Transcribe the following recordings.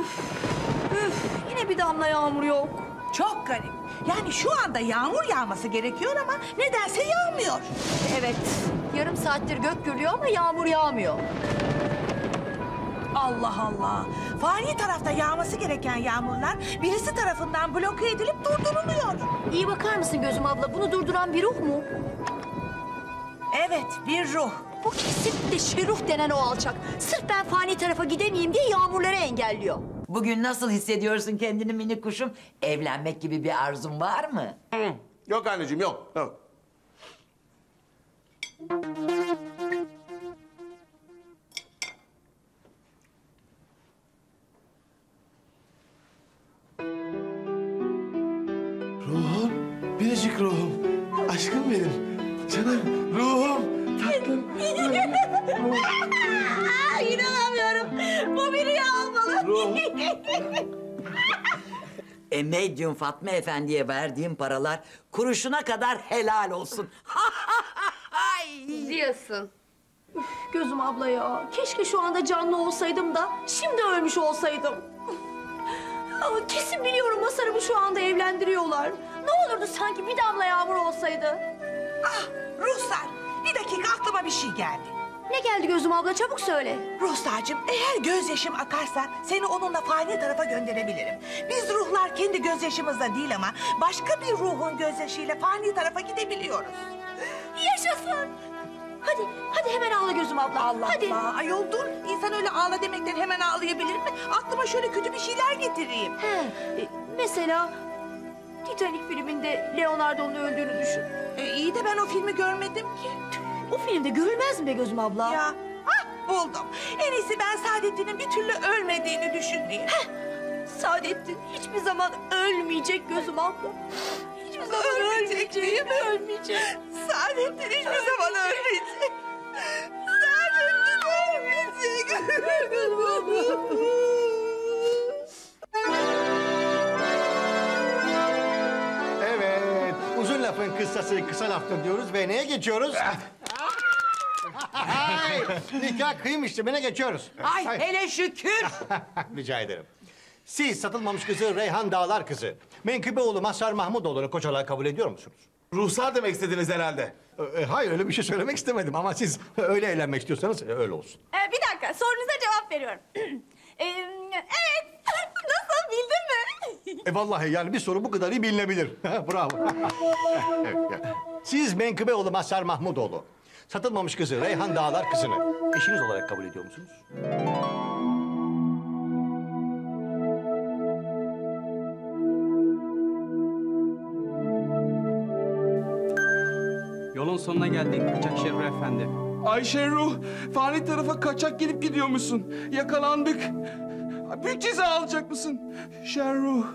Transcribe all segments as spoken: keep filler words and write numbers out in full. Üf, üf, yine bir damla yağmur yok. Çok garip. Yani şu anda yağmur yağması gerekiyor ama nedense yağmıyor. Evet, yarım saattir gök gürlüyor ama yağmur yağmıyor. Allah Allah! Fani tarafta yağması gereken yağmurlar birisi tarafından bloke edilip durduruluyor. İyi bakar mısın Gözüm abla? Bunu durduran bir ruh mu? Evet, bir ruh. Bu kesinlikle Şerruh denen o alçak. Sırf ben fani tarafa gidemeyeyim diye yağmurları engelliyor. Bugün nasıl hissediyorsun kendini minik kuşum? Evlenmek gibi bir arzun var mı? Yok anneciğim, yok. Yok. Ruhum, biricik ruhum. Aşkım benim. Canım, ruhum, tatlım. Aa, inanamıyorum. Bu bir rüya olmalı. Ruhum. E medyum Fatma Efendi'ye verdiğim paralar kuruşuna kadar helal olsun. Diyorsun. Üf, Gözüm abla ya. Keşke şu anda canlı olsaydım da şimdi ölmüş olsaydım. Ama kesin biliyorum Masar'ımı şu anda evlendiriyorlar. Ne olurdu sanki bir damla yağmur olsaydı. Ah Ruhsar, bir dakika aklıma bir şey geldi. Ne geldi Gözüm abla, çabuk söyle. Ruhsar'cığım, eğer gözyaşım akarsa seni onunla fani tarafa gönderebilirim. Biz ruhlar kendi gözyaşımızla değil ama başka bir ruhun gözyaşıyla fani tarafa gidebiliyoruz. Yaşasın. Hadi, hadi hemen ağla Gözüm abla. Allah hadi. Allah, ayol dur. İnsan öyle ağla demekten hemen ağlayabilir mi? Aklıma şöyle kötü bir şeyler getireyim. He, mesela Titanic filminde Leonardo'nun öldüğünü düşün. E, iyi de ben o filmi görmedim ki. O filmde görülmez mi be Gözüm abla? Ya, ah buldum. En iyisi ben Saadettin'in bir türlü ölmediğini düşüneyim. Heh, Saadettin hiçbir zaman ölmeyecek Gözüm abla. Hiçbir zaman ölmeyecek, değil mi? Ölmeyecek. Saadettin hiçbir zaman ölmeyecek. Saadettin ölmeyecek. Gözüm abla. Uzun lafın kıssası kısa laftır diyoruz ve neye geçiyoruz? Ay, nikah kıymıştırmene geçiyoruz. Ay, ay hele şükür. Rica ederim. Siz satılmamış kızı Reyhan Dağlar kızı Menkübeoğlu Masar Mahmudoğlu'nu kocalığa kabul ediyor musunuz? Ruhsar demek istediniz herhalde. E, hayır öyle bir şey söylemek istemedim ama siz öyle eğlenmek istiyorsanız öyle olsun. Ee, bir dakika sorunuza cevap veriyorum. ee, evet. Nasıl bildin mi? E vallahi yani bir soru bu kadar iyi bilinebilir. Bravo. Evet, siz Menkübeoğlu Masar Mahmudoğlu, satılmamış kızı Reyhan Dağlar kızını eşiniz olarak kabul ediyor musunuz? Yolun sonuna geldik kaçak Şerruh efendi. Ay Şerruh, fani tarafa kaçak gelip gidiyormuşsun. Yakalandık. Büyük ceza alacak mısın? Şerruh.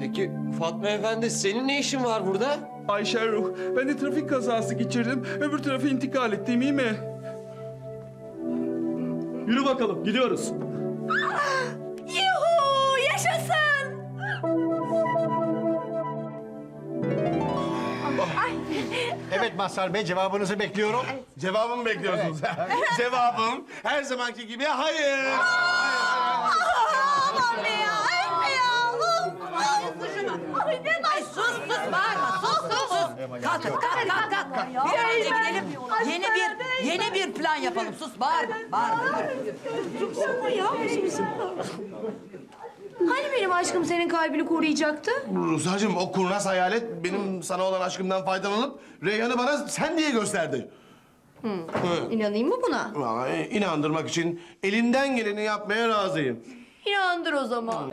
Peki Fatma Efendi senin ne işin var burada? Ay Şerruh, ben de trafik kazası geçirdim. Öbür tarafa intikal ettim, iyi mi? Yürü bakalım, gidiyoruz. Yuhuu, yaşasın! Ay. Evet Mazhar Bey, cevabınızı bekliyorum. Cevabımı bekliyorsunuz. Evet. Cevabım her zamanki gibi hayır. Hayır. Kalk, kalk, kalk, kalk, kalk. Bir an önce gidelim. Yeni bir, yeni bir plan yapalım. Sus, bağırma, bağırma. Dursana ya. Hani benim aşkım senin kalbini koruyacaktı? Ruhsar'cığım, o kurnaz hayalet benim sana olan aşkımdan faydalanıp Reyhan'ı bana sen diye gösterdi. Hı. Hı. İnanayım mı buna? Vallahi inandırmak için elinden geleni yapmaya razıyım. İnandır o zaman.